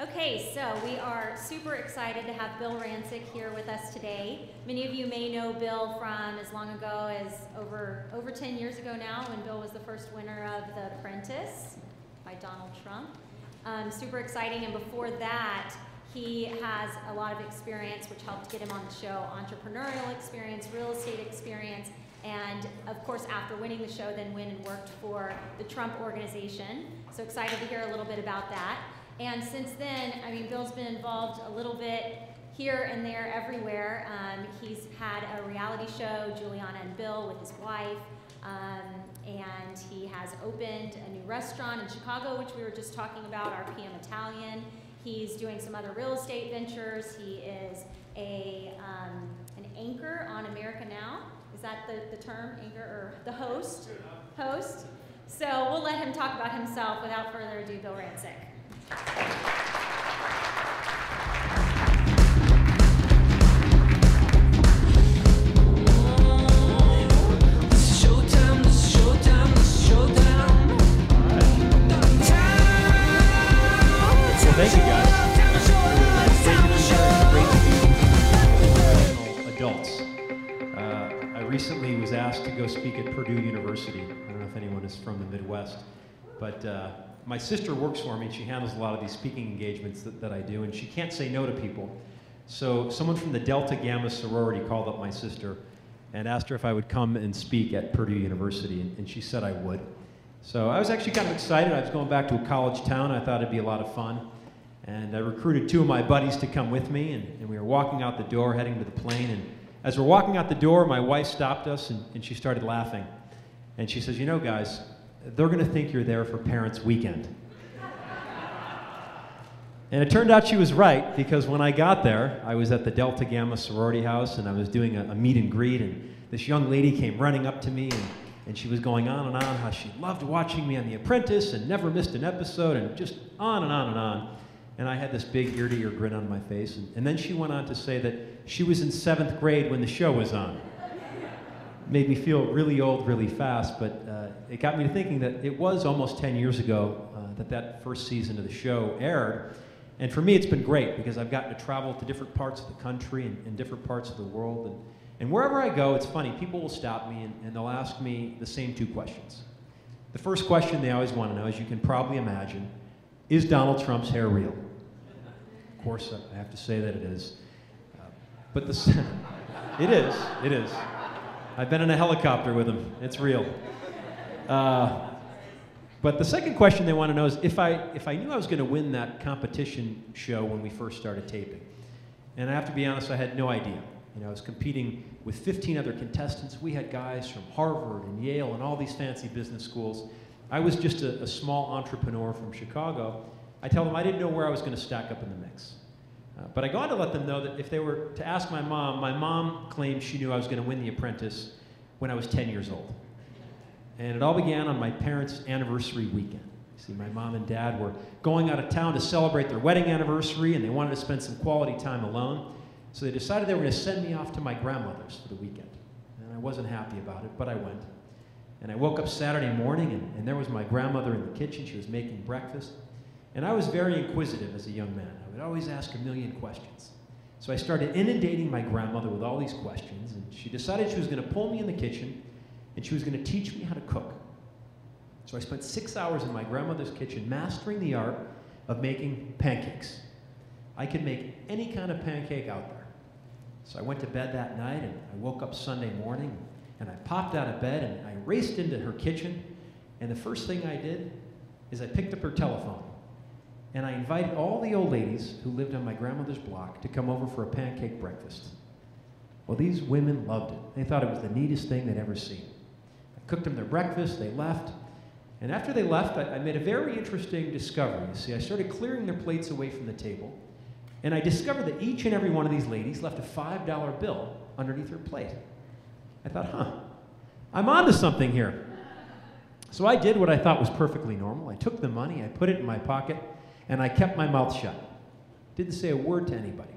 Okay, so we are super excited to have Bill Rancic here with us today. Many of you may know Bill from as long ago as over 10 years ago now, when Bill was the first winner of The Apprentice by Donald Trump. Super exciting, and before that, he has a lot of experience which helped get him on the show, entrepreneurial experience, real estate experience, and of course after winning the show then went and worked for the Trump Organization. So excited to hear a little bit about that. And since then, I mean, Bill's been involved a little bit here and there, everywhere. He's had a reality show, Juliana and Bill, with his wife, and he has opened a new restaurant in Chicago, which we were just talking about, RPM Italian. He's doing some other real estate ventures. He is an anchor on America Now. Is that the term, anchor, or the host? Host. So we'll let him talk about himself. Without further ado, Bill Rancic. This is showtime, this is showtime, this is showtime. Well, thank you guys. Adults. I recently was asked to go speak at Purdue University. I don't know if anyone is from the Midwest, but my sister works for me, and she handles a lot of these speaking engagements that I do, and she can't say no to people. So someone from the Delta Gamma sorority called up my sister and asked her if I would come and speak at Purdue University, and she said I would. So I was actually kind of excited. I was going back to a college town. I thought it'd be a lot of fun. And I recruited two of my buddies to come with me, and we were walking out the door, heading to the plane, and as we're walking out the door, my wife stopped us, and she started laughing. And she says, you know, guys, they're going to think you're there for Parents' Weekend. And it turned out she was right, because when I got there, I was at the Delta Gamma sorority house, and I was doing a meet and greet, and this young lady came running up to me, and she was going on and on how she loved watching me on The Apprentice and never missed an episode, and just on and on and on. And I had this big ear-to-ear grin on my face, and then she went on to say that she was in 7th grade when the show was on. Made me feel really old really fast, but it got me to thinking that it was almost 10 years ago that first season of the show aired. And for me, it's been great, because I've gotten to travel to different parts of the country and different parts of the world. And wherever I go, it's funny, people will stop me and they'll ask me the same two questions. The first question they always want to know, as you can probably imagine, is Donald Trump's hair real? Of course, I have to say that it is. But it is. I've been in a helicopter with him. It's real. But the second question they want to know is if I knew I was going to win that competition show when we first started taping. And I have to be honest, I had no idea. You know, I was competing with 15 other contestants. We had guys from Harvard and Yale and all these fancy business schools. I was just a small entrepreneur from Chicago. I tell them I didn't know where I was going to stack up in the mix. But I go on to let them know that if they were to ask my mom claimed she knew I was going to win The Apprentice when I was 10 years old. And it all began on my parents' anniversary weekend. You see, my mom and dad were going out of town to celebrate their wedding anniversary, and they wanted to spend some quality time alone. So they decided they were going to send me off to my grandmother's for the weekend. And I wasn't happy about it, but I went. And I woke up Saturday morning, and there was my grandmother in the kitchen. She was making breakfast. And I was very inquisitive as a young man. I would always ask a million questions. So I started inundating my grandmother with all these questions, and she decided she was going to pull me in the kitchen, and she was going to teach me how to cook. So I spent 6 hours in my grandmother's kitchen mastering the art of making pancakes. I could make any kind of pancake out there. So I went to bed that night, and I woke up Sunday morning, and I popped out of bed, and I raced into her kitchen, and the first thing I did is I picked up her telephone. And I invited all the old ladies who lived on my grandmother's block to come over for a pancake breakfast. Well, these women loved it. They thought it was the neatest thing they'd ever seen. I cooked them their breakfast, they left. And after they left, I made a very interesting discovery. You see, I started clearing their plates away from the table, and I discovered that each and every one of these ladies left a $5 bill underneath her plate. I thought, huh, I'm onto something here. So I did what I thought was perfectly normal. I took the money, I put it in my pocket, and I kept my mouth shut. Didn't say a word to anybody.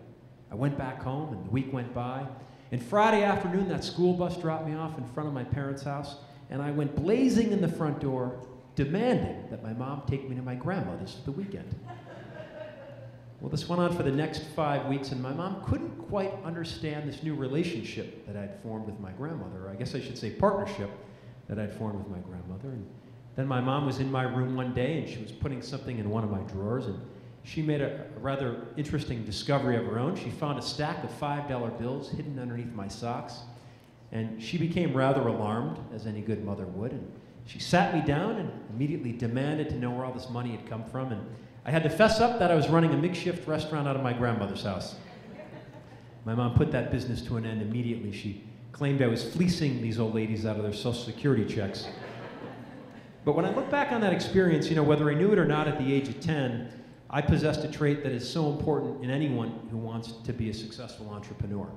I went back home, and the week went by. And Friday afternoon, that school bus dropped me off in front of my parents' house, and I went blazing in the front door, demanding that my mom take me to my grandmother's for the weekend. Well, this went on for the next 5 weeks, and my mom couldn't quite understand this new relationship that I'd formed with my grandmother, or I guess I should say partnership that I'd formed with my grandmother. And then my mom was in my room one day, and she was putting something in one of my drawers, and she made a rather interesting discovery of her own. She found a stack of $5 bills hidden underneath my socks, and she became rather alarmed, as any good mother would, and she sat me down and immediately demanded to know where all this money had come from, and I had to fess up that I was running a makeshift restaurant out of my grandmother's house. My mom put that business to an end immediately. She claimed I was fleecing these old ladies out of their Social Security checks. But when I look back on that experience, whether I knew it or not at the age of 10, I possessed a trait that is so important in anyone who wants to be a successful entrepreneur.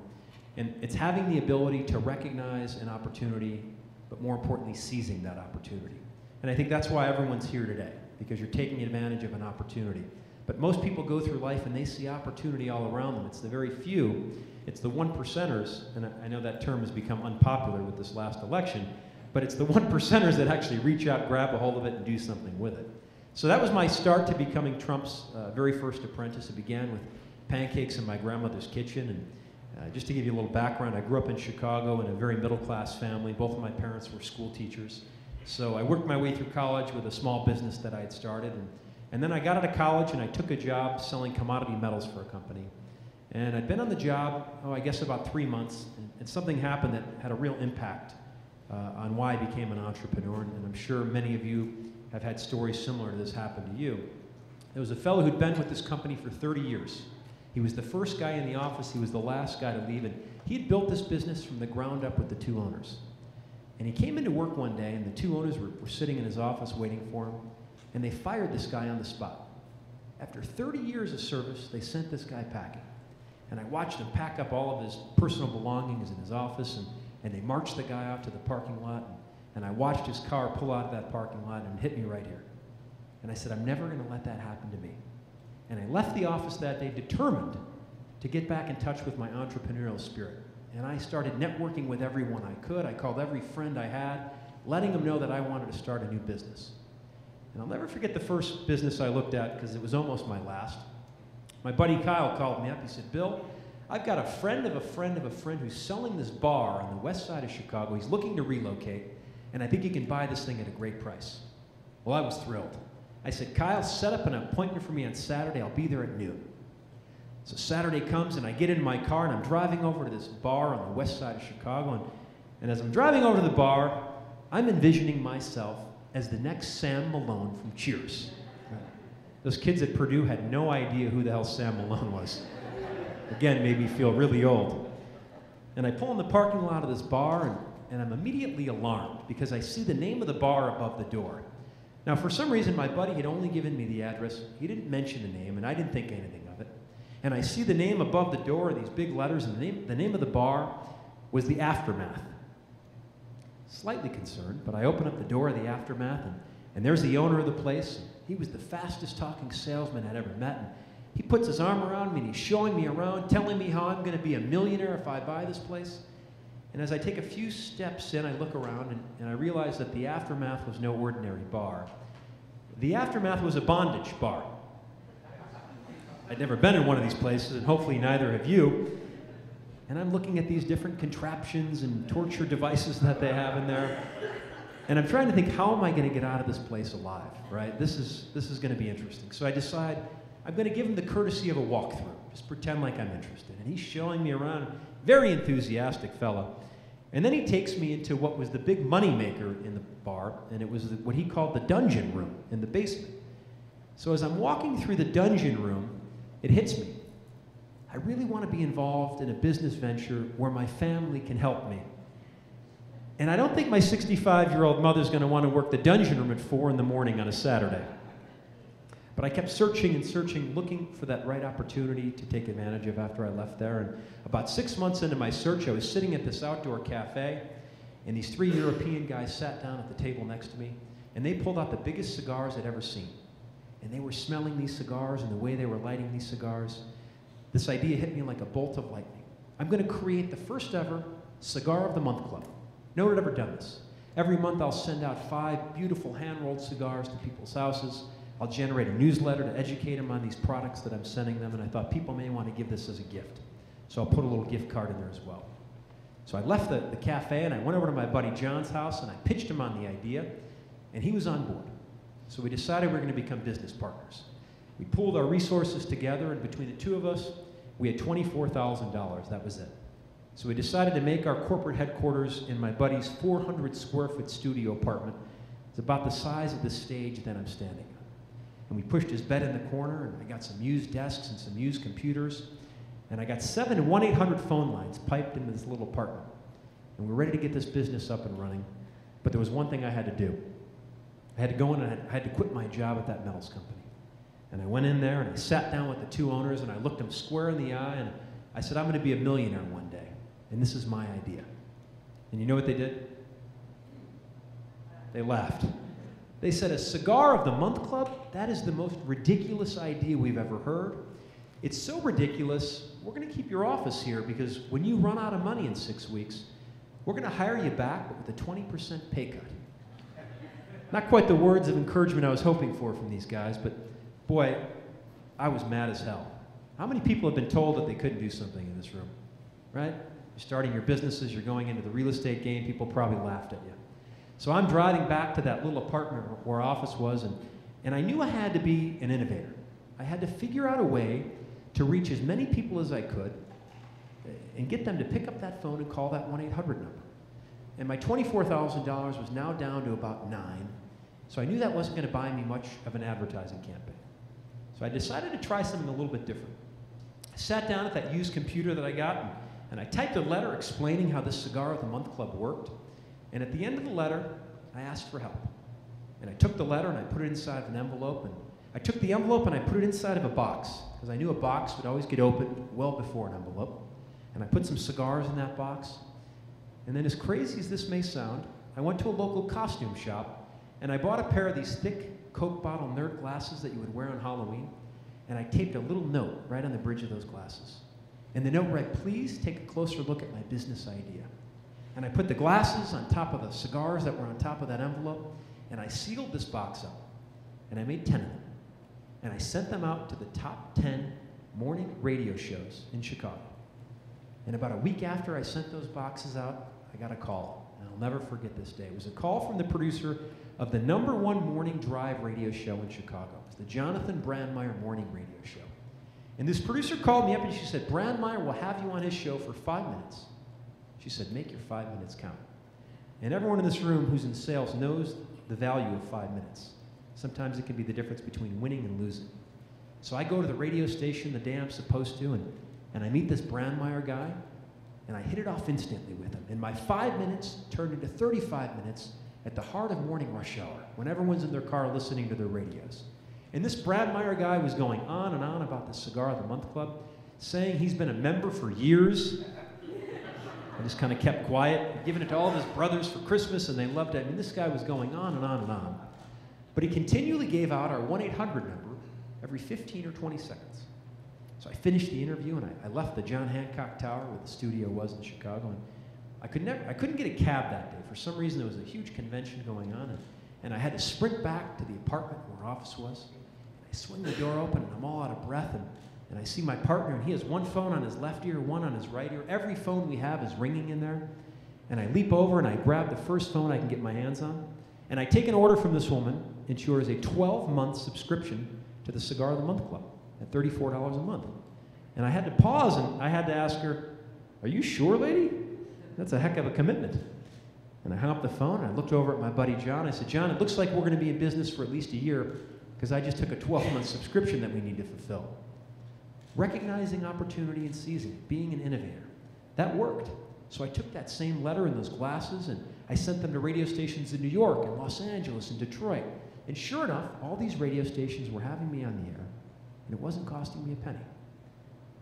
And it's having the ability to recognize an opportunity, but more importantly, seizing that opportunity. And I think that's why everyone's here today, because you're taking advantage of an opportunity. But most people go through life and they see opportunity all around them. It's the very few, it's the 1%ers, and I know that term has become unpopular with this last election, but it's the 1%ers that actually reach out, grab a hold of it, and do something with it. So that was my start to becoming Trump's very first apprentice. It began with pancakes in my grandmother's kitchen. And just to give you a little background, I grew up in Chicago in a very middle-class family. Both of my parents were school teachers. So I worked my way through college with a small business that I had started. And then I got out of college and I took a job selling commodity metals for a company. And I'd been on the job, I guess about 3 months, and something happened that had a real impact on why I became an entrepreneur. And I'm sure many of you have had stories similar to this happen to you. There was a fellow who'd been with this company for 30 years. He was the first guy in the office, he was the last guy to leave, and he had built this business from the ground up with the two owners. And he came into work one day, and the two owners were sitting in his office waiting for him, and they fired this guy on the spot. After 30 years of service, they sent this guy packing. And I watched him pack up all of his personal belongings in his office, and they marched the guy out to the parking lot, and I watched his car pull out of that parking lot and hit me right here. And I said, I'm never going to let that happen to me. And I left the office that day determined to get back in touch with my entrepreneurial spirit. And I started networking with everyone I could. I called every friend I had, letting them know that I wanted to start a new business. And I'll never forget the first business I looked at, because it was almost my last. My buddy Kyle called me up. He said, Bill, I've got a friend of a friend of a friend who's selling this bar on the west side of Chicago. He's looking to relocate, and I think you can buy this thing at a great price. Well, I was thrilled. I said, Kyle, set up an appointment for me on Saturday. I'll be there at noon. So Saturday comes, and I get in my car, and I'm driving over to this bar on the west side of Chicago. And as I'm driving over to the bar, I'm envisioning myself as the next Sam Malone from Cheers. Those kids at Purdue had no idea who the hell Sam Malone was. Again, made me feel really old. And I pull in the parking lot of this bar, and I'm immediately alarmed because I see the name of the bar above the door. Now, for some reason, my buddy had only given me the address. He didn't mention the name, and I didn't think anything of it. And I see the name above the door, these big letters, and the name of the bar was The Aftermath. Slightly concerned, but I open up the door of The Aftermath, and there's the owner of the place. He was the fastest talking salesman I'd ever met. And he puts his arm around me, and he's showing me around, telling me how I'm going to be a millionaire if I buy this place. And as I take a few steps in, I look around, and I realize that The Aftermath was no ordinary bar. The Aftermath was a bondage bar. I'd never been in one of these places, and hopefully neither have you. And I'm looking at these different contraptions and torture devices that they have in there. And I'm trying to think, how am I going to get out of this place alive, right? This is going to be interesting. So I decide I'm going to give him the courtesy of a walkthrough. Just pretend like I'm interested. And he's showing me around. Very enthusiastic fellow. And then he takes me into what was the big money maker in the bar, and it was what he called the dungeon room in the basement. So as I'm walking through the dungeon room, it hits me. I really want to be involved in a business venture where my family can help me. And I don't think my 65-year-old mother's going to want to work the dungeon room at 4 in the morning on a Saturday. But I kept searching and searching, looking for that right opportunity to take advantage of after I left there. And about 6 months into my search, I was sitting at this outdoor cafe, and these 3 European guys sat down at the table next to me, and they pulled out the biggest cigars I'd ever seen. And they were smelling these cigars and the way they were lighting these cigars. This idea hit me like a bolt of lightning. I'm going to create the first ever Cigar of the Month Club. No one had ever done this. Every month I'll send out 5 beautiful hand-rolled cigars to people's houses. I'll generate a newsletter to educate them on these products that I'm sending them, and I thought people may want to give this as a gift. So I'll put a little gift card in there as well. So I left the cafe and I went over to my buddy John's house and I pitched him on the idea, and he was on board. So we decided we were going to become business partners. We pooled our resources together, and between the two of us, we had $24,000, that was it. So we decided to make our corporate headquarters in my buddy's 400 square foot studio apartment. It's about the size of the stage that I'm standing on. And we pushed his bed in the corner, and I got some used desks and some used computers, and I got 7 1-800 phone lines piped into this little apartment. And we were ready to get this business up and running, but there was one thing I had to do. I had to go in and I had to quit my job at that metals company. And I went in there and I sat down with the two owners and I looked them square in the eye and I said, I'm going to be a millionaire one day, and this is my idea. And you know what they did? They laughed. They said, a Cigar of the Month Club? That is the most ridiculous idea we've ever heard. It's so ridiculous, we're going to keep your office here, because when you run out of money in 6 weeks, we're going to hire you back, but with a 20% pay cut. Not quite the words of encouragement I was hoping for from these guys, but boy, I was mad as hell. How many people have been told that they couldn't do something in this room, right? You're starting your businesses, you're going into the real estate game, people probably laughed at you. So I'm driving back to that little apartment where our office was, and I knew I had to be an innovator. I had to figure out a way to reach as many people as I could and get them to pick up that phone and call that 1-800 number. And my $24,000 was now down to about 9, so I knew that wasn't going to buy me much of an advertising campaign. So I decided to try something a little bit different. I sat down at that used computer that I got, and I typed a letter explaining how this Cigar of the Month Club worked. And at the end of the letter, I asked for help. And I took the letter and I put it inside of an envelope. And I took the envelope and I put it inside of a box, because I knew a box would always get opened well before an envelope. And I put some cigars in that box. And then, as crazy as this may sound, I went to a local costume shop and I bought a pair of these thick Coke bottle nerd glasses that you would wear on Halloween. And I taped a little note right on the bridge of those glasses. And the note read, please take a closer look at my business idea. And I put the glasses on top of the cigars that were on top of that envelope, and I sealed this box up, and I made 10 of them. And I sent them out to the top 10 morning radio shows in Chicago. And about a week after I sent those boxes out, I got a call, and I'll never forget this day. It was a call from the producer of the #1 morning drive radio show in Chicago. It was the Jonathan Brandmeier morning radio show. And this producer called me up and she said, Brandmeier will have you on his show for 5 minutes. She said, make your 5 minutes count. And everyone in this room who's in sales knows the value of 5 minutes. Sometimes it can be the difference between winning and losing. So I go to the radio station the day I'm supposed to, and I meet this Brandmeier guy, and I hit it off instantly with him. And my 5 minutes turned into 35 minutes at the heart of morning rush hour, when everyone's in their car listening to their radios. And this Brandmeier guy was going on and on about the Cigar of the Month Club, saying he's been a member for years. I just kind of kept quiet, giving it to all of his brothers for Christmas, and they loved it. I mean, this guy was going on and on and on. But he continually gave out our 1-800 number every 15 or 20 seconds. So I finished the interview, and I left the John Hancock Tower, where the studio was in Chicago, and I couldn't get a cab that day. For some reason, there was a huge convention going on, and I had to sprint back to the apartment where our office was. And I swing the door open, and I'm all out of breath, and I see my partner, and he has one phone on his left ear, one on his right ear. Every phone we have is ringing in there. And I leap over and I grab the first phone I can get my hands on. And I take an order from this woman, and she orders a 12-month subscription to the Cigar of the Month Club at $34 a month. And I had to pause and I had to ask her, are you sure, lady? That's a heck of a commitment. And I hung up the phone and I looked over at my buddy John. I said, John, it looks like we're going to be in business for at least a year, because I just took a 12-month subscription that we need to fulfill. Recognizing opportunity and seizing it, being an innovator. That worked. So I took that same letter and those glasses, and I sent them to radio stations in New York and Los Angeles and Detroit. And sure enough, all these radio stations were having me on the air, and it wasn't costing me a penny.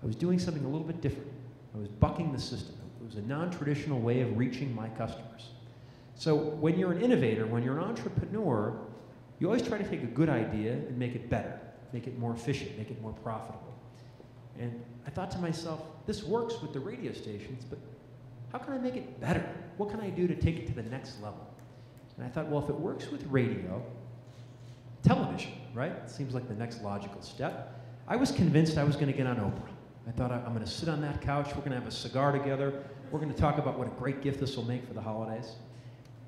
I was doing something a little bit different. I was bucking the system. It was a non-traditional way of reaching my customers. So when you're an innovator, when you're an entrepreneur, you always try to take a good idea and make it better, make it more efficient, make it more profitable. And I thought to myself, this works with the radio stations, but how can I make it better? What can I do to take it to the next level? And I thought, well, if it works with radio, television, right? It seems like the next logical step. I was convinced I was going to get on Oprah. I thought, I'm going to sit on that couch, we're going to have a cigar together, we're going to talk about what a great gift this will make for the holidays.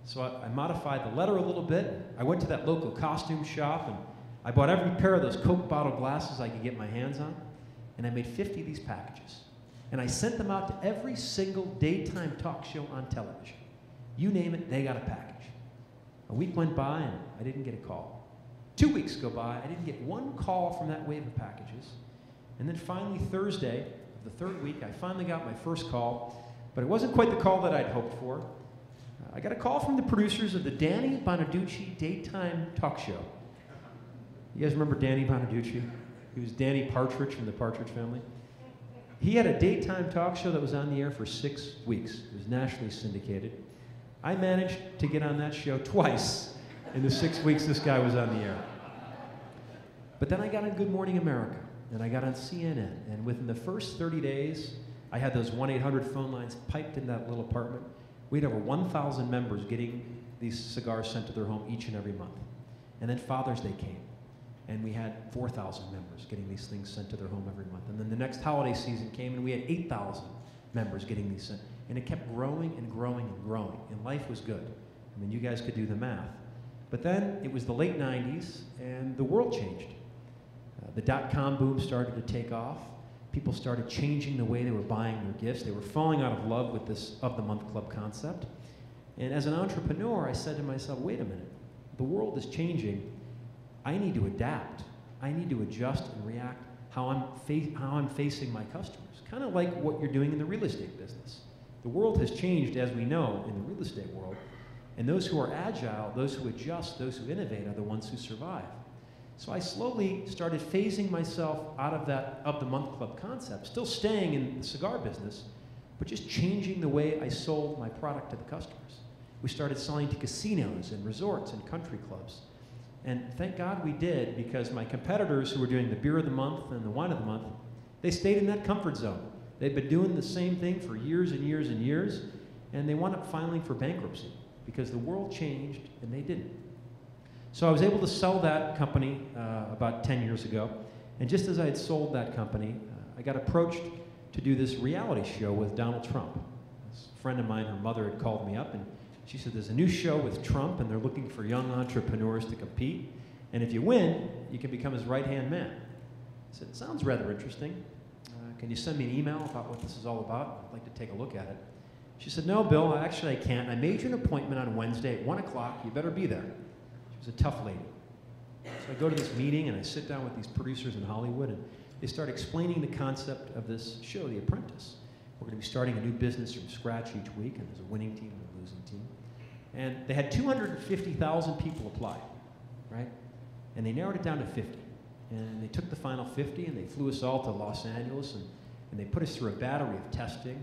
So I modified the letter a little bit. I went to that local costume shop and I bought every pair of those Coke bottle glasses I could get my hands on, and I made 50 of these packages. And I sent them out to every single daytime talk show on television. You name it, they got a package. A week went by and I didn't get a call. 2 weeks go by, I didn't get one call from that wave of packages. And then finally Thursday of the third week, I finally got my first call, but it wasn't quite the call that I'd hoped for. I got a call from the producers of the Danny Bonaduce daytime talk show. You guys remember Danny Bonaduce? He was Danny Partridge from the Partridge Family. He had a daytime talk show that was on the air for 6 weeks. It was nationally syndicated. I managed to get on that show twice in the 6 weeks this guy was on the air. But then I got on Good Morning America, and I got on CNN, and within the first 30 days, I had those 1-800 phone lines piped in that little apartment. We had over 1,000 members getting these cigars sent to their home each and every month. And then Father's Day came, and we had 4,000 members getting these things sent to their home every month. And then the next holiday season came, and we had 8,000 members getting these sent. And it kept growing and growing and growing, and life was good. I mean, you guys could do the math. But then it was the late 90s, and the world changed. The dot-com boom started to take off. People started changing the way they were buying their gifts. They were falling out of love with this Of the Month Club concept. And as an entrepreneur, I said to myself, wait a minute, the world is changing. I need to adapt. I need to adjust and react how I'm facing my customers. Kind of like what you're doing in the real estate business. The world has changed, as we know, in the real estate world. And those who are agile, those who adjust, those who innovate are the ones who survive. So I slowly started phasing myself out of that Of the Month Club concept, still staying in the cigar business, but just changing the way I sold my product to the customers. We started selling to casinos and resorts and country clubs. And thank God we did, because my competitors who were doing the beer of the month and the wine of the month, they stayed in that comfort zone. They've been doing the same thing for years and years and years, and they wound up filing for bankruptcy because the world changed and they didn't. So I was able to sell that company about 10 years ago, and just as I had sold that company, I got approached to do this reality show with Donald Trump. A friend of mine, her mother had called me up, and she said, there's a new show with Trump, and they're looking for young entrepreneurs to compete, and if you win, you can become his right-hand man. I said, it sounds rather interesting. Can you send me an email about what this is all about? I'd like to take a look at it. She said, no, Bill, actually I can't. I made you an appointment on Wednesday at 1 o'clock. You better be there. She was a tough lady. So I go to this meeting and I sit down with these producers in Hollywood and they start explaining the concept of this show, The Apprentice. We're going to be starting a new business from scratch each week, and there's a winning team and a losing team. And they had 250,000 people apply, right? And they narrowed it down to 50. And they took the final 50 and they flew us all to Los Angeles and they put us through a battery of testing.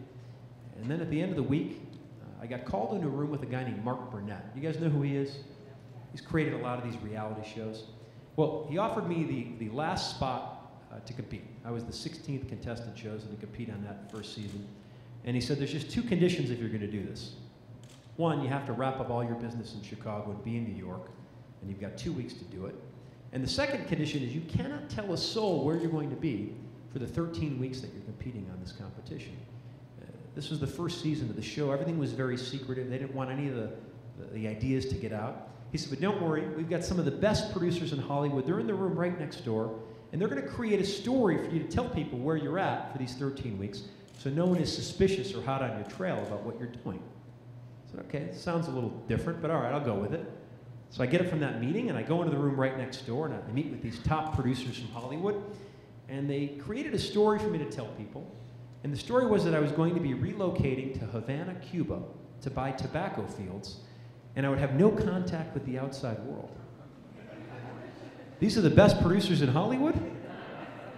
And then at the end of the week, I got called into a room with a guy named Mark Burnett. You guys know who he is? He's created a lot of these reality shows. Well, he offered me the last spot to compete. I was the 16th contestant chosen to compete on that first season. And he said, there's just two conditions if you're going to do this. One, you have to wrap up all your business in Chicago and be in New York, and you've got 2 weeks to do it. And the second condition is you cannot tell a soul where you're going to be for the 13 weeks that you're competing on this competition. This was the first season of the show. Everything was very secretive. They didn't want any of the ideas to get out. He said, but don't worry, we've got some of the best producers in Hollywood. They're in the room right next door, and they're going to create a story for you to tell people where you're at for these 13 weeks so no one is suspicious or hot on your trail about what you're doing. I said, okay, sounds a little different, but all right, I'll go with it. So I get up from that meeting, and I go into the room right next door, and I meet with these top producers from Hollywood, and they created a story for me to tell people. And the story was that I was going to be relocating to Havana, Cuba, to buy tobacco fields, and I would have no contact with the outside world. These are the best producers in Hollywood?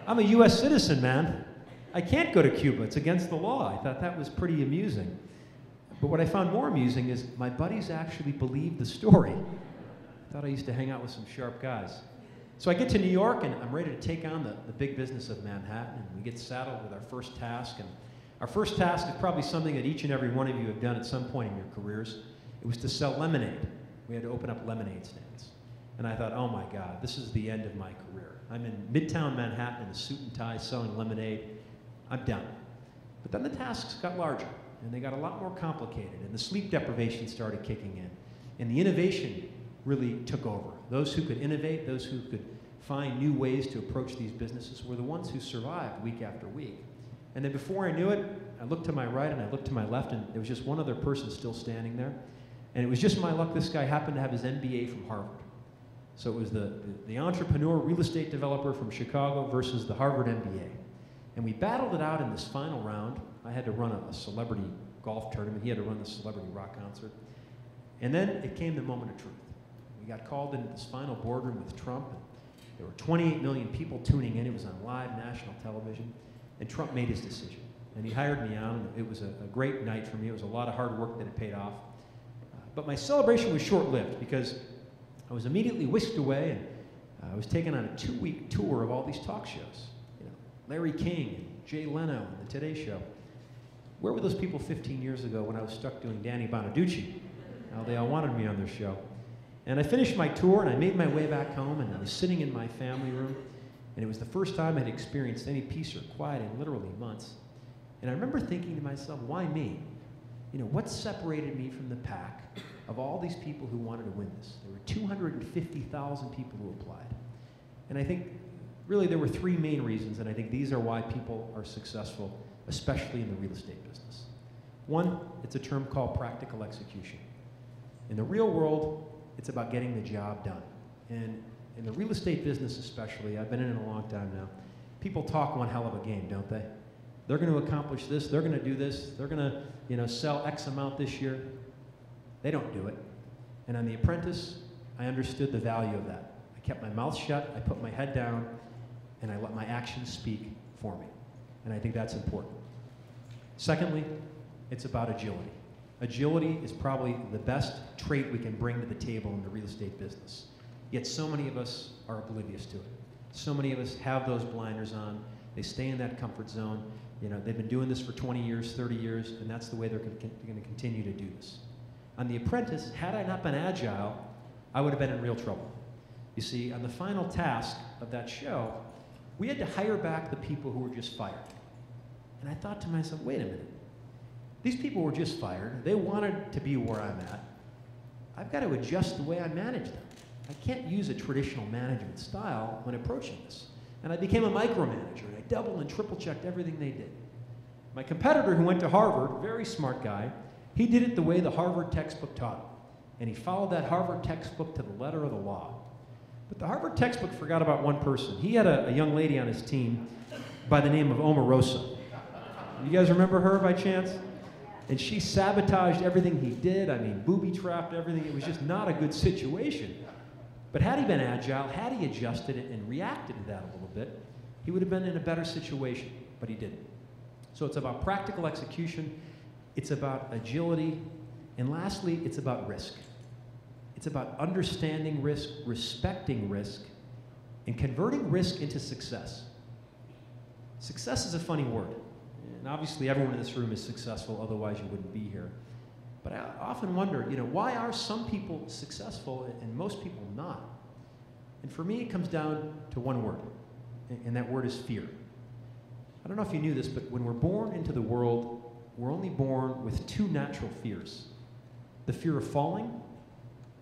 I'm a US citizen, man. I can't go to Cuba, it's against the law. I thought that was pretty amusing. But what I found more amusing is my buddies actually believed the story. I thought I used to hang out with some sharp guys. So I get to New York and I'm ready to take on the big business of Manhattan, and we get saddled with our first task. And our first task is probably something that each and every one of you have done at some point in your careers. It was to sell lemonade. We had to open up lemonade stands. And I thought, oh my God, this is the end of my career. I'm in midtown Manhattan in a suit and tie selling lemonade. I'm done. But then the tasks got larger, and they got a lot more complicated, and the sleep deprivation started kicking in. And the innovation really took over. Those who could innovate, those who could find new ways to approach these businesses were the ones who survived week after week. And then before I knew it, I looked to my right and I looked to my left, and there was just one other person still standing there. And it was just my luck, this guy happened to have his MBA from Harvard. So it was the entrepreneur real estate developer from Chicago versus the Harvard MBA. And we battled it out in this final round. I had to run a celebrity golf tournament. He had to run the celebrity rock concert. And then it came the moment of truth. We got called into this final boardroom with Trump. And there were 28 million people tuning in. It was on live national television. And Trump made his decision. And he hired me on. It was a great night for me. It was a lot of hard work that had paid off. But my celebration was short-lived because I was immediately whisked away, and I was taken on a 2-week tour of all these talk shows. You know, Larry King, and Jay Leno, and the Today Show. Where were those people 15 years ago when I was stuck doing Danny Bonaduce? Now, they all wanted me on their show. And I finished my tour, and I made my way back home, and I was sitting in my family room, and it was the first time I'd experienced any peace or quiet in literally months. And I remember thinking to myself, why me? You know, what separated me from the pack of all these people who wanted to win this? There were 250,000 people who applied. And I think, really, there were three main reasons, and I think these are why people are successful, especially in the real estate business. One, it's a term called practical execution. In the real world, it's about getting the job done. And in the real estate business especially, I've been in it a long time now, people talk one hell of a game, don't they? They're going to accomplish this, they're going to do this, they're going to, you know, sell X amount this year. They don't do it. And on The Apprentice, I understood the value of that. I kept my mouth shut, I put my head down, and I let my actions speak for me. And I think that's important. Secondly, it's about agility. Agility is probably the best trait we can bring to the table in the real estate business. Yet so many of us are oblivious to it. So many of us have those blinders on. They stay in that comfort zone. You know, they've been doing this for 20 years, 30 years, and that's the way they're going to continue to do this. On The Apprentice, had I not been agile, I would have been in real trouble. You see, on the final task of that show, we had to hire back the people who were just fired. And I thought to myself, wait a minute. These people were just fired. They wanted to be where I'm at. I've got to adjust the way I manage them. I can't use a traditional management style when approaching this. And I became a micromanager, and I double and triple checked everything they did. My competitor who went to Harvard, very smart guy, he did it the way the Harvard textbook taught him. And he followed that Harvard textbook to the letter of the law. But the Harvard textbook forgot about one person. He had a young lady on his team by the name of Omarosa. You guys remember her by chance? And she sabotaged everything he did. I mean, booby-trapped everything. It was just not a good situation. But had he been agile, had he adjusted it and reacted to that a little bit, he would have been in a better situation, but he didn't. So it's about practical execution, it's about agility, and lastly, it's about risk. It's about understanding risk, respecting risk, and converting risk into success. Success is a funny word. And obviously everyone in this room is successful, otherwise you wouldn't be here. But I often wonder, you know, why are some people successful and most people not? And for me, it comes down to one word, and that word is fear. I don't know if you knew this, but when we're born into the world, we're only born with two natural fears. The fear of falling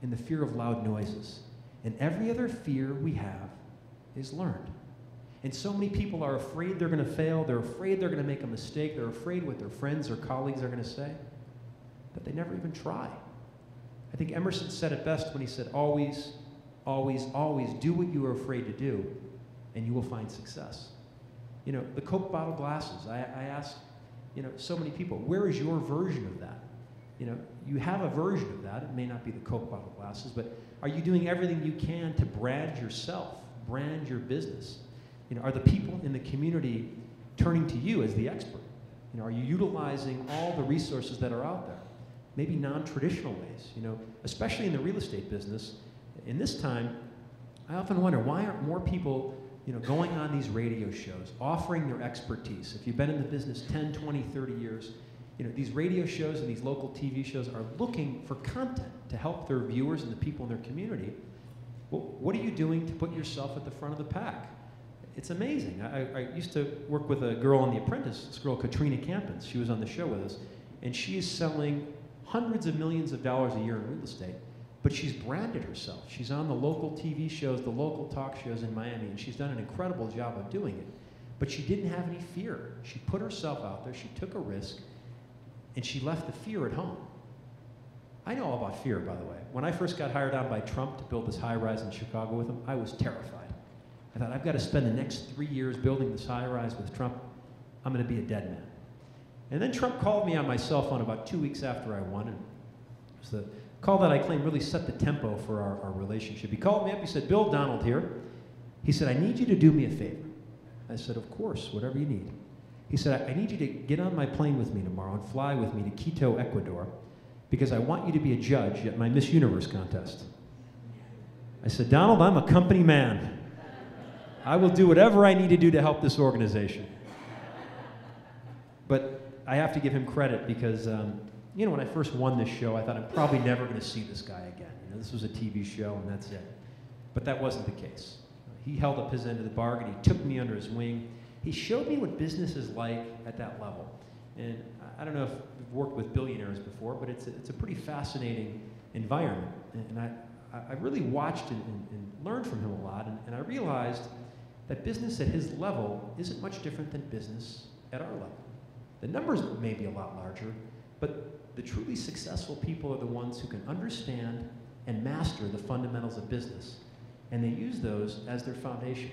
and the fear of loud noises. And every other fear we have is learned. And so many people are afraid they're going to fail, they're afraid they're going to make a mistake, they're afraid what their friends or colleagues are going to say. But they never even try. I think Emerson said it best when he said, always, always, always do what you are afraid to do, and you will find success. You know, the Coke bottle glasses, I ask, you know, so many people, where is your version of that? You know, you have a version of that. It may not be the Coke bottle glasses, but are you doing everything you can to brand yourself, brand your business? You know, are the people in the community turning to you as the expert? You know, are you utilizing all the resources that are out there? Maybe non-traditional ways, you know, especially in the real estate business. In this time, I often wonder, why aren't more people, you know, going on these radio shows, offering their expertise? If you've been in the business 10, 20, 30 years, you know, these radio shows and these local TV shows are looking for content to help their viewers and the people in their community. What are you doing to put yourself at the front of the pack? It's amazing. I used to work with a girl on The Apprentice, this girl Katrina Campins. She was on the show with us, and she is selling hundreds of millions of dollars a year in real estate, but she's branded herself. She's on the local TV shows, the local talk shows in Miami, and she's done an incredible job of doing it. But she didn't have any fear. She put herself out there, she took a risk, and she left the fear at home. I know all about fear, by the way. When I first got hired on by Trump to build this high-rise in Chicago with him, I was terrified. I thought, I've got to spend the next 3 years building this high-rise with Trump. I'm going to be a dead man. And then Trump called me on my cell phone about 2 weeks after I won, and it was the call that I claim really set the tempo for our relationship. He called me up, he said, Bill, Donald here. He said, I need you to do me a favor. I said, of course, whatever you need. He said, I need you to get on my plane with me tomorrow and fly with me to Quito, Ecuador, because I want you to be a judge at my Miss Universe contest. I said, Donald, I'm a company man. I will do whatever I need to do to help this organization. But I have to give him credit because, you know, when I first won this show, I thought I'm probably never going to see this guy again. You know, this was a TV show and that's it. But that wasn't the case. He held up his end of the bargain. He took me under his wing. He showed me what business is like at that level. And I don't know if you've worked with billionaires before, but it's a pretty fascinating environment. And I really watched and learned from him a lot. And I realized that business at his level isn't much different than business at our level. The numbers may be a lot larger, but the truly successful people are the ones who can understand and master the fundamentals of business. And they use those as their foundation.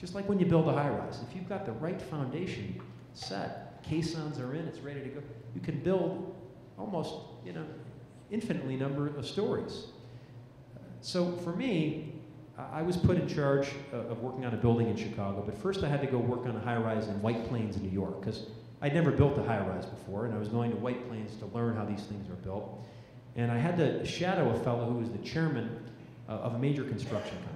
Just like when you build a high-rise. If you've got the right foundation set, caissons are in, it's ready to go, you can build almost, you know, infinitely number of stories. So for me, I was put in charge of working on a building in Chicago, but first I had to go work on a high-rise in White Plains, New York, because I'd never built a high-rise before, and I was going to White Plains to learn how these things are built. And I had to shadow a fellow who was the chairman of a major construction company.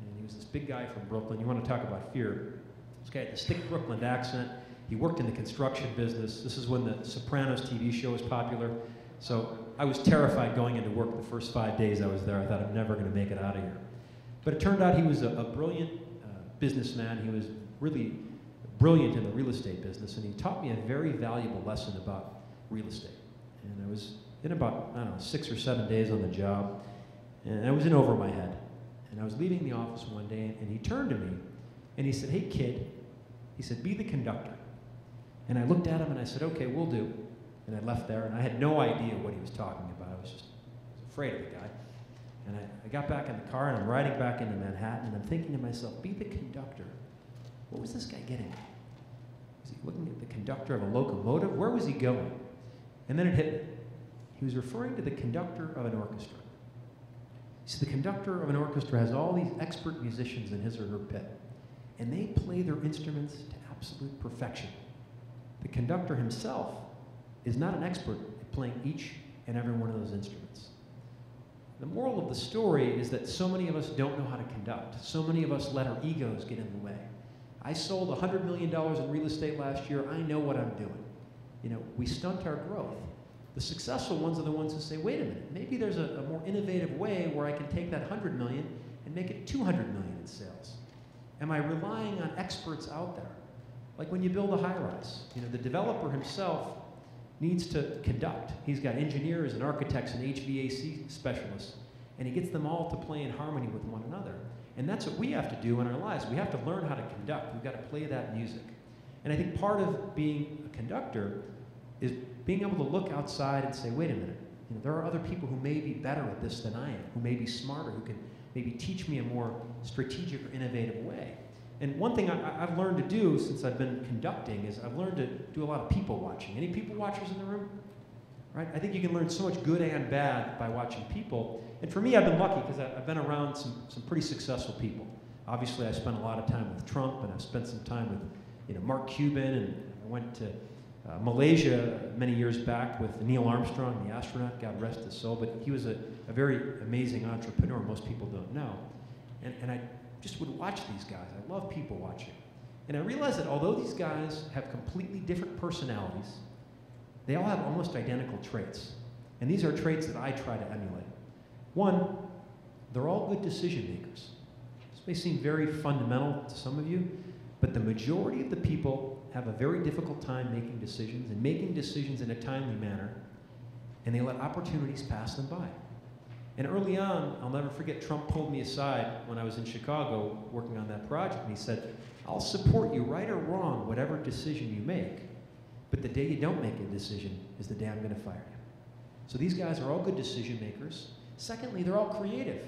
And he was this big guy from Brooklyn. You want to talk about fear. This guy had this thick Brooklyn accent. He worked in the construction business. This is when the Sopranos TV show was popular. So I was terrified going into work the first 5 days I was there. I thought, I'm never going to make it out of here. But it turned out he was a brilliant businessman. He was really brilliant in the real estate business. And he taught me a very valuable lesson about real estate. And I was in about, I don't know, 6 or 7 days on the job. And I was in over my head. And I was leaving the office one day, and he turned to me, and he said, hey, kid. He said, be the conductor. And I looked at him, and I said, okay, we'll do. And I left there, and I had no idea what he was talking about. I was just afraid of the guy. And I got back in the car, and I'm riding back into Manhattan, and I'm thinking to myself, be the conductor. What was this guy getting at? Was he looking at the conductor of a locomotive? Where was he going? And then it hit me. He was referring to the conductor of an orchestra. So the conductor of an orchestra has all these expert musicians in his or her pit, and they play their instruments to absolute perfection. The conductor himself is not an expert at playing each and every one of those instruments. The moral of the story is that so many of us don't know how to conduct. So many of us let our egos get in the way. I sold $100 million in real estate last year. I know what I'm doing. You know, we stunt our growth. The successful ones are the ones who say, wait a minute, maybe there's a more innovative way where I can take that 100 million and make it 200 million in sales. Am I relying on experts out there? Like when you build a high-rise, you know, the developer himself needs to conduct. He's got engineers and architects and HVAC specialists, and he gets them all to play in harmony with one another. And that's what we have to do in our lives. We have to learn how to conduct. We've got to play that music. And I think part of being a conductor is being able to look outside and say, wait a minute, you know, there are other people who may be better at this than I am, who may be smarter, who can maybe teach me a more strategic or innovative way. And one thing I've learned to do since I've been conducting is I've learned to do a lot of people watching. Any people watchers in the room? Right? I think you can learn so much good and bad by watching people. And for me, I've been lucky because I've been around some pretty successful people. Obviously, I spent a lot of time with Trump, and I've spent some time with, you know, Mark Cuban, and I went to Malaysia many years back with Neil Armstrong, the astronaut, God rest his soul, but he was a very amazing entrepreneur most people don't know. And I just would watch these guys. I love people watching. And I realized that although these guys have completely different personalities, they all have almost identical traits. And these are traits that I try to emulate. One, They're all good decision makers. This may seem very fundamental to some of you, but the majority of the people have a very difficult time making decisions and making decisions in a timely manner, and they let opportunities pass them by. And early on, I'll never forget, Trump pulled me aside when I was in Chicago working on that project, and he said, I'll support you right or wrong, whatever decision you make, but the day you don't make a decision is the day I'm gonna fire you. So these guys are all good decision makers. Secondly, they're all creative.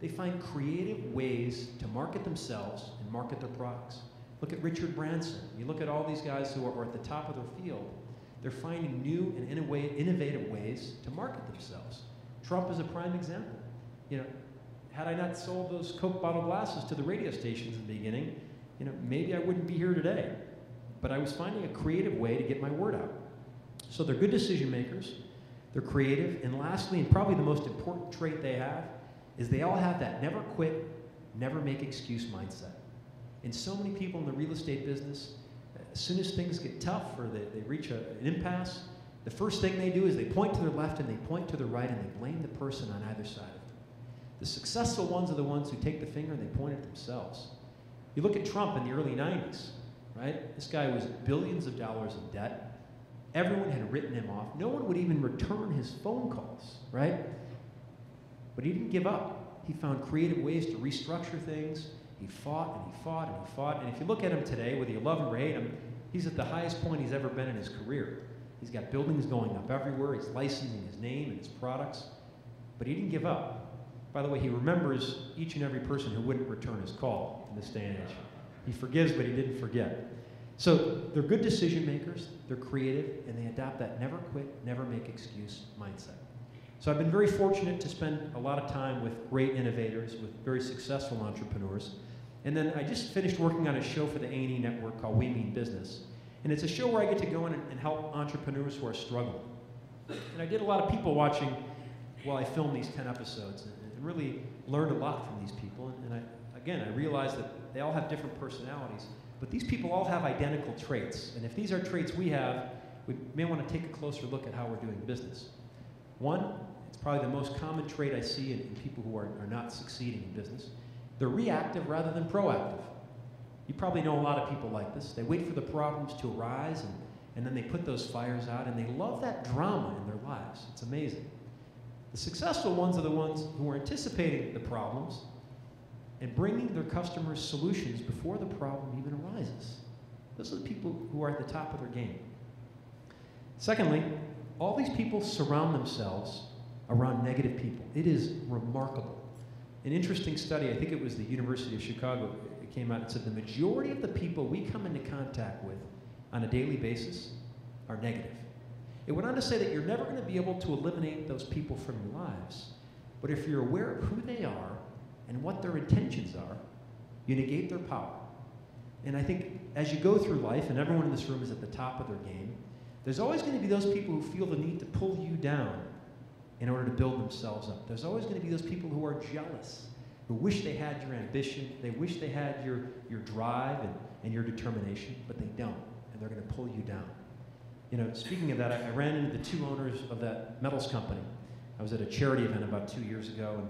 They find creative ways to market themselves and market their products. Look at Richard Branson. You look at all these guys who are at the top of their field. They're finding new and innovative ways to market themselves. Trump is a prime example. You know, had I not sold those Coke bottle glasses to the radio stations in the beginning, you know, maybe I wouldn't be here today. But I was finding a creative way to get my word out. So they're good decision makers. They're creative. And lastly, and probably the most important trait they have, is they all have that never quit, never make excuse mindset. And so many people in the real estate business, as soon as things get tough or they reach an impasse, the first thing they do is they point to their left and they point to their right and they blame the person on either side of them. The successful ones are the ones who take the finger and they point at themselves. You look at Trump in the early 90s, right? This guy was billions of dollars in debt. Everyone had written him off. No one would even return his phone calls, right? But he didn't give up. He found creative ways to restructure things. He fought and he fought and he fought. And if you look at him today, whether you love him or hate him, he's at the highest point he's ever been in his career. He's got buildings going up everywhere. He's licensing his name and his products. But he didn't give up. By the way, he remembers each and every person who wouldn't return his call in this day and age. He forgives, but he didn't forget. So they're good decision makers, they're creative, and they adopt that never quit, never make excuse mindset. So I've been very fortunate to spend a lot of time with great innovators, with very successful entrepreneurs. And then I just finished working on a show for the A&E network called We Mean Business. And it's a show where I get to go in and help entrepreneurs who are struggling. And I did a lot of people watching while I filmed these 10 episodes and really learned a lot from these people. And I realized that they all have different personalities. But these people all have identical traits. And if these are traits we have, we may want to take a closer look at how we're doing business. One, it's probably the most common trait I see in people who are not succeeding in business. They're reactive rather than proactive. You probably know a lot of people like this. They wait for the problems to arise, and then they put those fires out, and they love that drama in their lives. It's amazing. The successful ones are the ones who are anticipating the problems and bringing their customers solutions before the problem even arises. Those are the people who are at the top of their game. Secondly, all these people surround themselves around negative people. It is remarkable. An interesting study, I think it was the University of Chicago, it came out and said the majority of the people we come into contact with on a daily basis are negative. It went on to say that you're never going to be able to eliminate those people from your lives, but if you're aware of who they are and what their intentions are, you negate their power. And I think as you go through life, and everyone in this room is at the top of their game, there's always going to be those people who feel the need to pull you down in order to build themselves up. There's always going to be those people who are jealous, who wish they had your ambition, they wish they had your drive and your determination, but they don't, and they're going to pull you down. You know, speaking of that, I ran into the two owners of that metals company. I was at a charity event about 2 years ago,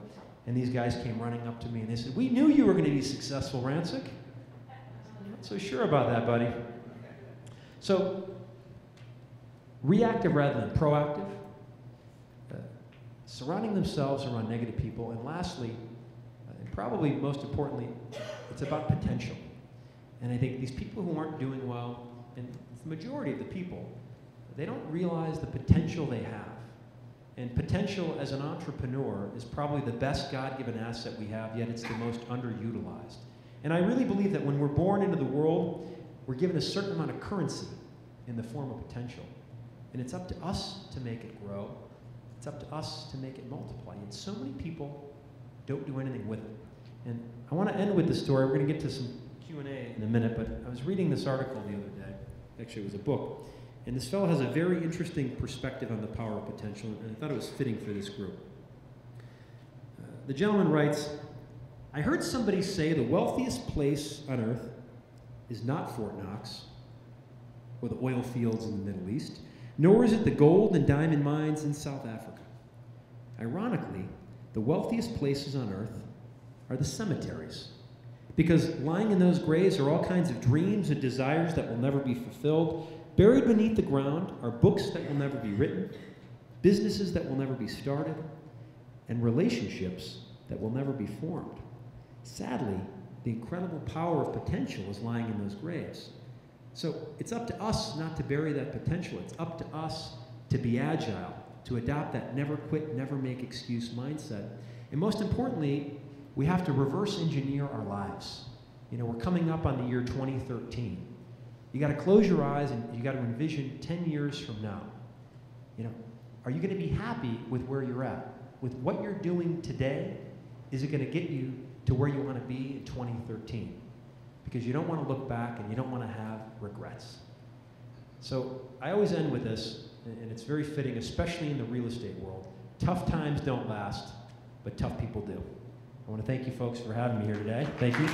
and these guys came running up to me and they said, "We knew you were going to be successful, Rancic. I'm not so sure about that, buddy." So, reactive rather than proactive, surrounding themselves around negative people, and lastly, and probably most importantly, it's about potential. And I think these people who aren't doing well, and it's the majority of the people, they don't realize the potential they have. And potential as an entrepreneur is probably the best God-given asset we have, yet it's the most underutilized. And I really believe that when we're born into the world, we're given a certain amount of currency in the form of potential. And it's up to us to make it grow. It's up to us to make it multiply. And so many people don't do anything with it. And I want to end with this story. We're going to get to some Q&A in a minute, but I was reading this article the other day. Actually, it was a book. And this fellow has a very interesting perspective on the power of potential, and I thought it was fitting for this group. The gentleman writes, "I heard somebody say the wealthiest place on earth is not Fort Knox or the oil fields in the Middle East, nor is it the gold and diamond mines in South Africa. Ironically, the wealthiest places on earth are the cemeteries, because lying in those graves are all kinds of dreams and desires that will never be fulfilled. Buried beneath the ground are books that will never be written, businesses that will never be started, and relationships that will never be formed. Sadly, the incredible power of potential is lying in those graves. So it's up to us not to bury that potential. It's up to us to be agile, to adopt that never quit, never make excuse mindset. And most importantly, we have to reverse engineer our lives. You know, we're coming up on the year 2013. You gotta close your eyes and you gotta envision 10 years from now. You know, are you gonna be happy with where you're at? With what you're doing today, is it gonna get you to where you wanna be in 2013? Because you don't wanna look back and you don't wanna have regrets. So I always end with this, and it's very fitting, especially in the real estate world. Tough times don't last, but tough people do. I wanna thank you folks for having me here today. Thank you.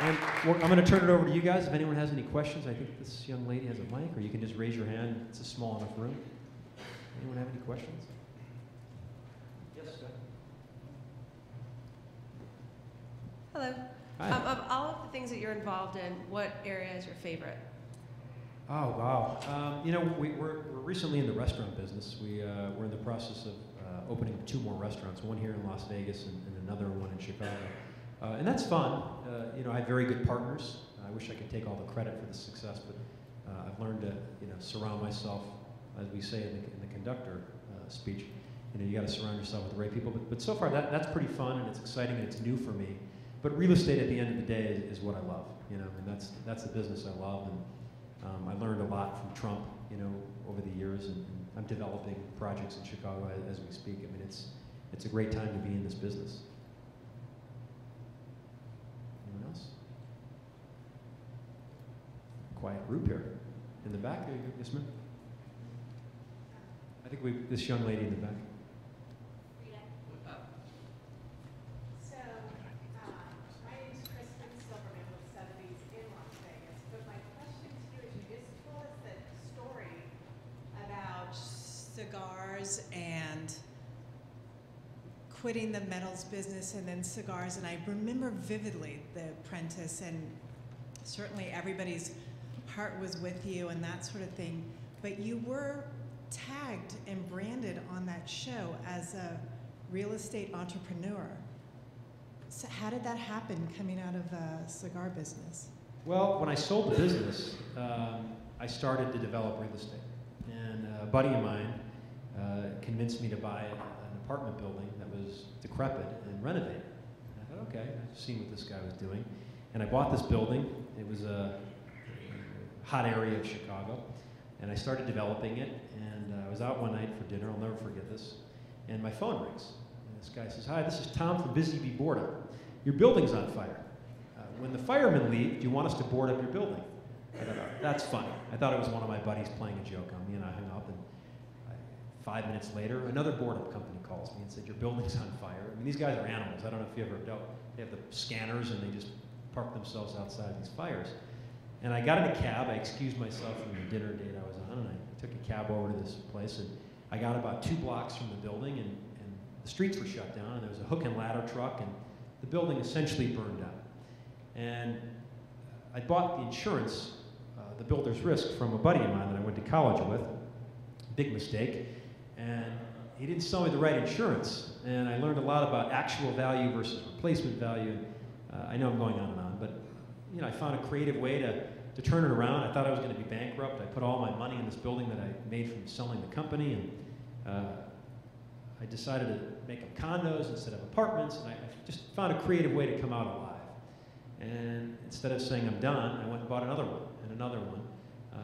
And I'm going to turn it over to you guys. If anyone has any questions, I think this young lady has a mic, or you can just raise your hand. It's a small enough room. Anyone have any questions? Yes, go ahead. Hello. Hi. Of all of the things that you're involved in, what area is your favorite? Oh, wow. You know, we're recently in the restaurant business. We're in the process of opening up 2 more restaurants, one here in Las Vegas and another one in Chicago. And that's fun. You know, I have very good partners. I wish I could take all the credit for the success, but I've learned to, you know, surround myself, as we say in the conductor speech. You know, you got to surround yourself with the right people. But so far, that's pretty fun and it's exciting and it's new for me. But real estate, at the end of the day, is what I love. You know, and that's the business I love. And I learned a lot from Trump, you know, over the years. And I'm developing projects in Chicago as we speak. I mean, it's a great time to be in this business. Quiet group here. In the back, there you go. Yes, ma'am. I think this young lady in the back. Quitting the metals business and then cigars, and I remember vividly The Apprentice, and certainly everybody's heart was with you and that sort of thing, but you were tagged and branded on that show as a real estate entrepreneur. So how did that happen coming out of the cigar business? Well, when I sold the business, I started to develop real estate, and a buddy of mine convinced me to buy an apartment building that was decrepit and renovated. And I thought, okay, I've seen what this guy was doing. And I bought this building. It was a hot area of Chicago. And I started developing it. And I was out one night for dinner. I'll never forget this. And my phone rings. And this guy says, "Hi, this is Tom from Busy Bee Boredom. Your building's on fire. When the firemen leave, do you want us to board up your building?" I thought, oh, that's funny. I thought it was one of my buddies playing a joke on me, and I hung up. And 5 minutes later, another board-up company calls me and said, "Your building's on fire." I mean, these guys are animals. I don't know if you ever dealt. They have the scanners and they just park themselves outside these fires. And I got in a cab. I excused myself from the dinner date I was on, and I took a cab over to this place. And I got about 2 blocks from the building, and the streets were shut down. And there was a hook and ladder truck, and the building essentially burned out. And I bought the insurance, the builder's risk, from a buddy of mine that I went to college with. Big mistake. And he didn't sell me the right insurance. And I learned a lot about actual value versus replacement value. I know I'm going on and on, but you know, I found a creative way to turn it around. I thought I was going to be bankrupt. I put all my money in this building that I made from selling the company. And I decided to make them condos instead of apartments. And I just found a creative way to come out alive. And instead of saying I'm done, I went and bought another one and another one.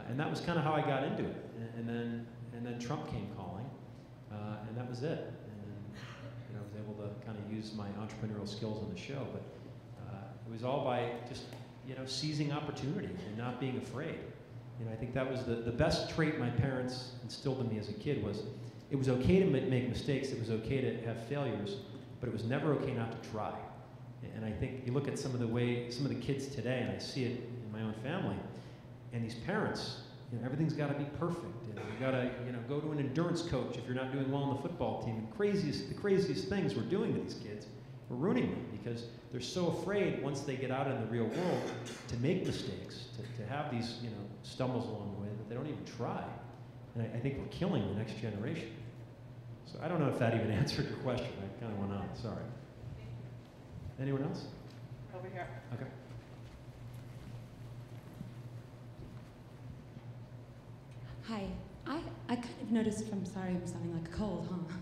And that was kind of how I got into it. And then Trump came calling. And that was it. And you know, I was able to kind of use my entrepreneurial skills on the show, but it was all by just, you know, seizing opportunity and not being afraid. You know, I think that was the best trait my parents instilled in me as a kid was, it was okay to make mistakes, it was okay to have failures, but it was never okay not to try. And I think you look at some of the kids today, and I see it in my own family, and these parents, You know, everything's got to be perfect. And you've got to, you know, go to an endurance coach if you're not doing well on the football team. And the craziest things we're doing to these kids, we're ruining them because they're so afraid once they get out in the real world to make mistakes, to have these, you know, stumbles along the way that they don't even try. And I think we're killing the next generation. So I don't know if that even answered your question. I kind of went on. Sorry. Anyone else? Over here. Okay. Hi. I kind of noticed, I'm sorry I'm sounding like a cold, huh?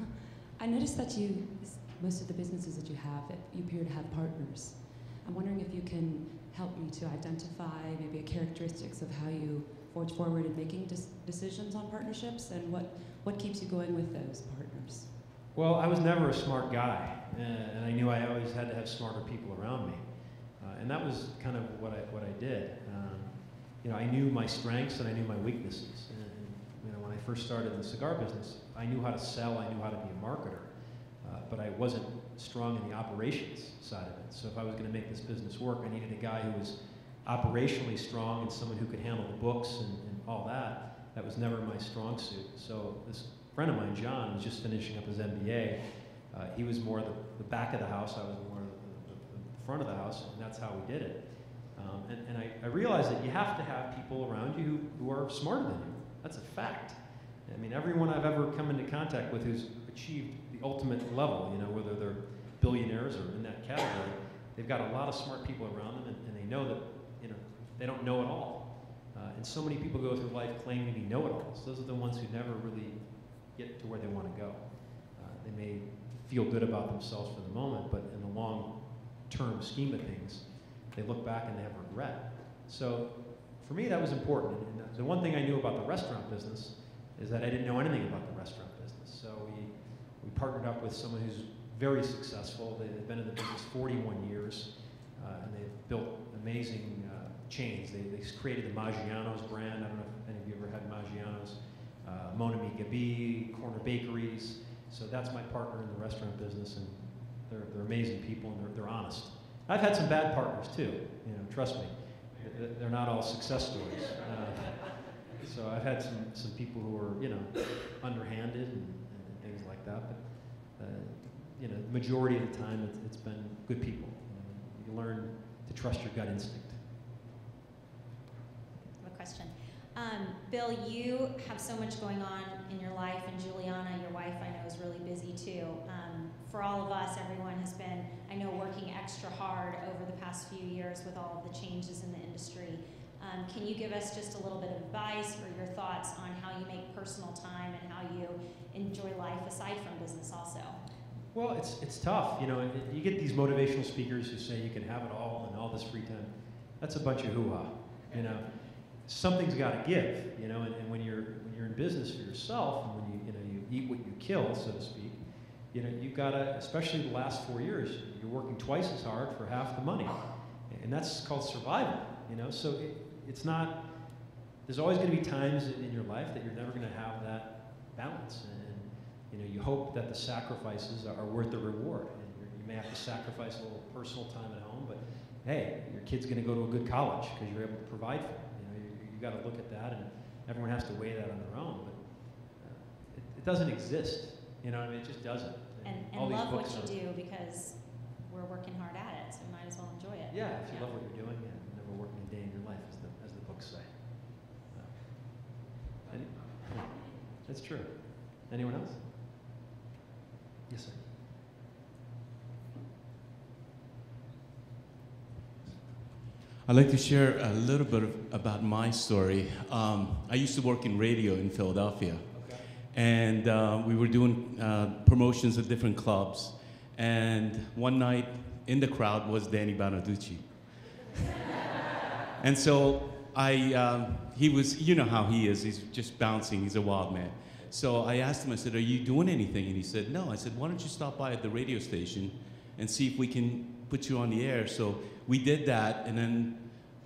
I noticed that you, most of the businesses that you have, you appear to have partners. I'm wondering if you can help me to identify maybe characteristics of how you forge forward in making decisions on partnerships and what keeps you going with those partners? Well, I was never a smart guy, and I knew I always had to have smarter people around me. And that was kind of what I did. You know, I knew my strengths and I knew my weaknesses. And you know, when I first started in the cigar business, I knew how to sell, I knew how to be a marketer, but I wasn't strong in the operations side of it. So if I was gonna make this business work, I needed a guy who was operationally strong and someone who could handle the books and all that. That was never my strong suit. So this friend of mine, John, was just finishing up his MBA. He was more the back of the house, I was more the front of the house, and that's how we did it. And I realized that you have to have people around you who are smarter than you. That's a fact. I mean, everyone I've ever come into contact with who's achieved the ultimate level, you know, whether they're billionaires or in that category, they've got a lot of smart people around them, and they know that, you know, they don't know it all. And so many people go through life claiming to be know-it-alls. Those are the ones who never really get to where they want to go. They may feel good about themselves for the moment, but in the long-term scheme of things, they look back and they have regret. So for me, that was important. And the one thing I knew about the restaurant business is that I didn't know anything about the restaurant business. So we partnered up with someone who's very successful. They've been in the business 41 years, and they've built amazing chains. They created the Maggiano's brand. I don't know if any of you ever had Maggiano's. Mon Ami Gabi, Corner Bakeries. So that's my partner in the restaurant business, and they're amazing people, and they're honest. I've had some bad partners too, you know, trust me. They're not all success stories. So I've had some people who are, you know, underhanded and things like that, but you know, the majority of the time it's been good people. You learn to trust your gut instinct. I have a question. Bill, you have so much going on in your life, and Juliana, your wife, I know is really busy too. For all of us, everyone has been, I know, working extra hard over the past few years with all of the changes in the industry. Can you give us just a little bit of advice or your thoughts on how you make personal time and how you enjoy life aside from business also? Well, it's tough. You know, you get these motivational speakers who say you can have it all and all this free time. That's a bunch of hoo-ha, you know. Something's got to give, you know, and when you're in business for yourself, and when you eat what you kill, so to speak, you know, you've got to, especially the last 4 years, you're working twice as hard for half the money. And that's called survival, you know? So it's not, there's always going to be times in your life that you're never going to have that balance. And, you know, you hope that the sacrifices are worth the reward. And you may have to sacrifice a little personal time at home, but hey, your kid's going to go to a good college because you're able to provide for them. You know, you've got to look at that, and everyone has to weigh that on their own. But it doesn't exist. You know what I mean? It just doesn't. And love what you do, because we're working hard at it, so we might as well enjoy it. Yeah, if you love what you're doing, and never working a day in your life, as the books say. That's true. Anyone else? Yes, sir. I'd like to share a little bit about my story. I used to work in radio in Philadelphia. And we were doing promotions at different clubs. And one night in the crowd was Danny Bonaduce. And so he was, you know how he is, he's just bouncing, he's a wild man. So I asked him, I said, are you doing anything? And he said, no. I said, why don't you stop by at the radio station and see if we can put you on the air? So we did that, and then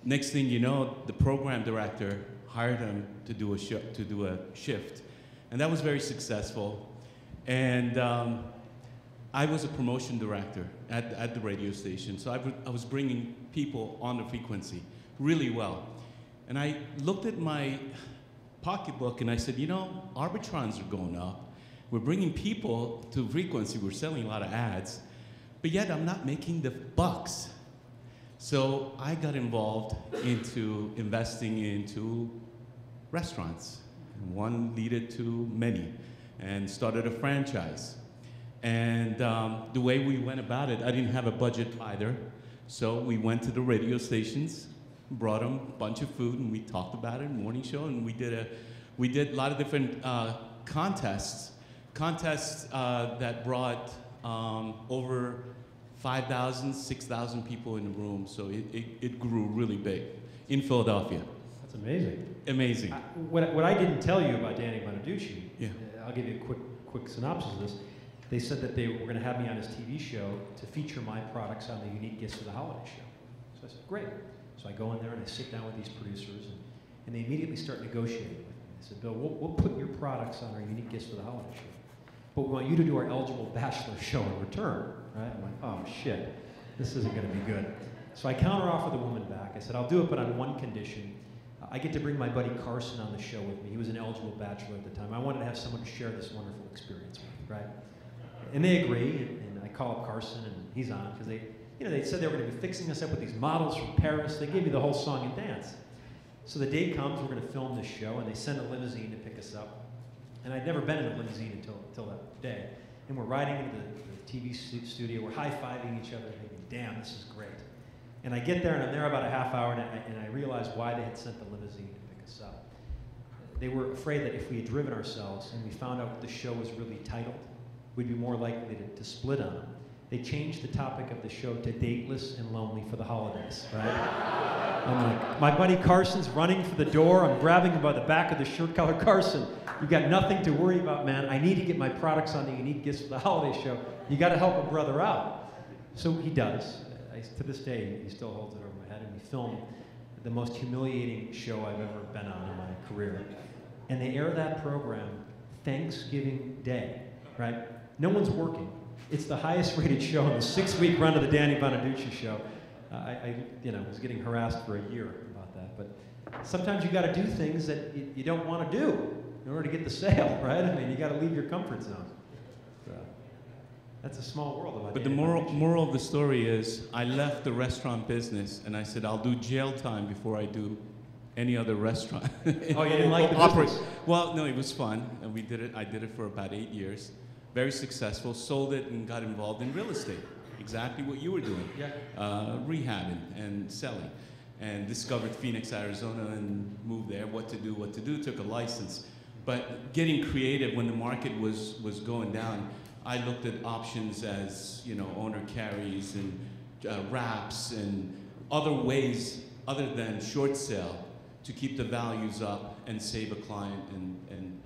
next thing you know, the program director hired him to do a shift. And that was very successful. And I was a promotion director at the radio station. So I was bringing people on the frequency really well. And I looked at my pocketbook and I said, you know, arbitrons are going up. We're bringing people to frequency. We're selling a lot of ads, but yet I'm not making the bucks. So I got involved into investing into restaurants. One leaded to many and started a franchise. And the way we went about it, I didn't have a budget either. So we went to the radio stations, brought them a bunch of food, and we talked about it, morning show, and we did a lot of different contests that brought over 5,000, 6,000 people in the room. So it grew really big in Philadelphia. That's amazing. Amazing. What I didn't tell you about Danny Bonaduce, yeah. I'll give you a quick synopsis of this. They said that they were going to have me on his TV show to feature my products on the Unique Gifts of the Holiday show. So I said, great. So I go in there and I sit down with these producers, and they immediately start negotiating with me. They said, Bill, we'll put your products on our Unique Gifts for the Holiday show, but we want you to do our Eligible Bachelor show in return, right? I'm like, oh shit, this isn't going to be good. So I counteroffer the woman back. I said, I'll do it, but on one condition. I get to bring my buddy Carson on the show with me. He was an eligible bachelor at the time. I wanted to have someone to share this wonderful experience with, right? And they agree, and I call up Carson, and he's on, because they said they were going to be fixing us up with these models from Paris. They gave me the whole song and dance. So the day comes, we're going to film this show, and they send a limousine to pick us up. And I'd never been in a limousine until that day. And we're riding into the TV studio. We're high-fiving each other, thinking, damn, this is great. And I get there, and I'm there about a half hour, and I realize why they had sent the limousine to pick us up. They were afraid that if we had driven ourselves and we found out what the show was really titled, we'd be more likely to split on them. They changed the topic of the show to Dateless and Lonely for the Holidays, right? I'm like, my buddy Carson's running for the door. I'm grabbing him by the back of the shirt collar. Carson, you've got nothing to worry about, man. I need to get my products on the Unique Gifts for the Holiday show. You got to help a brother out. So he does. To this day, he still holds it over my head. And we filmed the most humiliating show I've ever been on in my career. And they air that program Thanksgiving Day, right? No one's working. It's the highest rated show in the 6-week run of the Danny Bonaduce show. I was getting harassed for a year about that, but sometimes you gotta do things that you don't wanna do in order to get the sale, right? I mean, you gotta leave your comfort zone. So, that's a small world about But Danny the moral of the story is, I left the restaurant business and I said, I'll do jail time before I do any other restaurant. Oh, you didn't like the business? Well, no, it was fun, and we did it. I did it for about 8 years. Very successful, sold it, and got involved in real estate. Exactly what you were doing, yeah. Rehabbing and selling. And discovered Phoenix, Arizona, and moved there. What to do, took a license. But getting creative when the market was going down, I looked at options as, owner carries and wraps and other ways other than short sale to keep the values up and save a client. And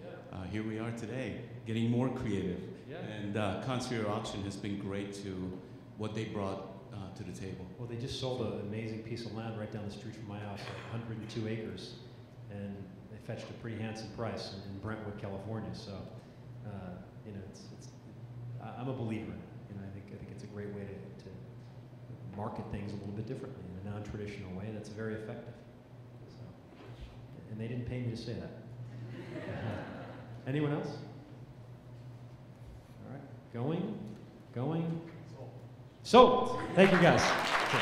here we are today, getting more creative. Yeah. And Concierge Auction has been great to what they brought to the table. Well, they just sold an amazing piece of land right down the street from my house, like 102 acres. And they fetched a pretty handsome price in Brentwood, California. So, I'm a believer in it. I think it's a great way to market things a little bit differently in a non-traditional way that's very effective. So, and they didn't pay me to say that. Anyone else? Going. So, thank you guys. Hey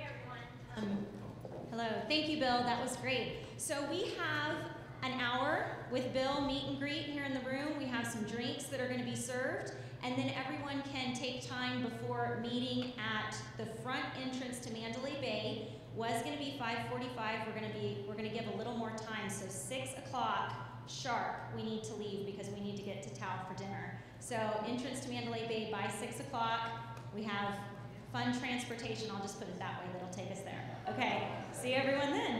everyone. Hello. Thank you, Bill. That was great. So we have an hour with Bill meet and greet here in the room. We have some drinks that are going to be served. And then everyone can take time before meeting at the front entrance to Mandalay Bay. Was going to be 5:45. We're going to give a little more time. So 6 o'clock sharp, we need to leave because we need to get to Tao for dinner. So entrance to Mandalay Bay by 6 o'clock. We have fun transportation. I'll just put it that way. That'll take us there. Okay. See everyone then.